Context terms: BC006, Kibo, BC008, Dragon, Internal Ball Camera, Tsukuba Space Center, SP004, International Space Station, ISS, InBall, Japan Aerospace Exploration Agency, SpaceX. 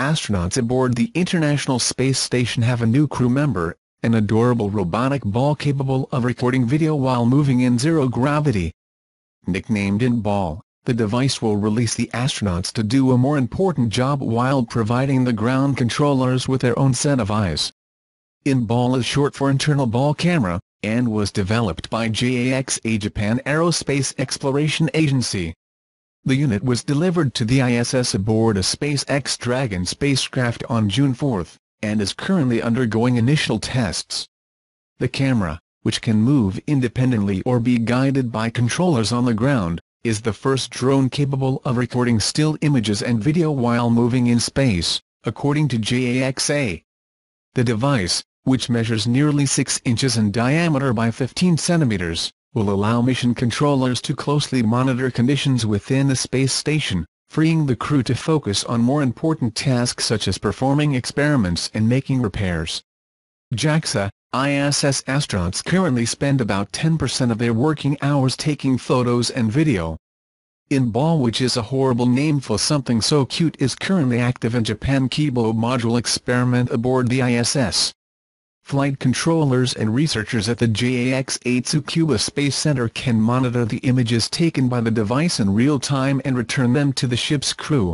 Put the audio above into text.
astronauts aboard the International Space Station have a new crew member, an adorable robotic ball capable of recording video while moving in zero gravity. Nicknamed InBall, the device will release the astronauts to do a more important job while providing the ground controllers with their own set of eyes. InBall is short for Internal Ball Camera, and was developed by JAXA Japan Aerospace Exploration Agency. The unit was delivered to the ISS aboard a SpaceX Dragon spacecraft on June 4, and is currently undergoing initial tests. The camera, which can move independently or be guided by controllers on the ground, is the first drone capable of recording still images and video while moving in space, according to JAXA. The device, which measures nearly 6 inches in diameter by 15 centimeters, will allow mission controllers to closely monitor conditions within the space station, freeing the crew to focus on more important tasks such as performing experiments and making repairs. JAXA ISS astronauts currently spend about 10% of their working hours taking photos and video. InBall, which is a horrible name for something so cute, is currently active in Japan Kibo module experiment aboard the ISS. Flight controllers and researchers at the JAXA Tsukuba Space Center can monitor the images taken by the device in real time and return them to the ship's crew.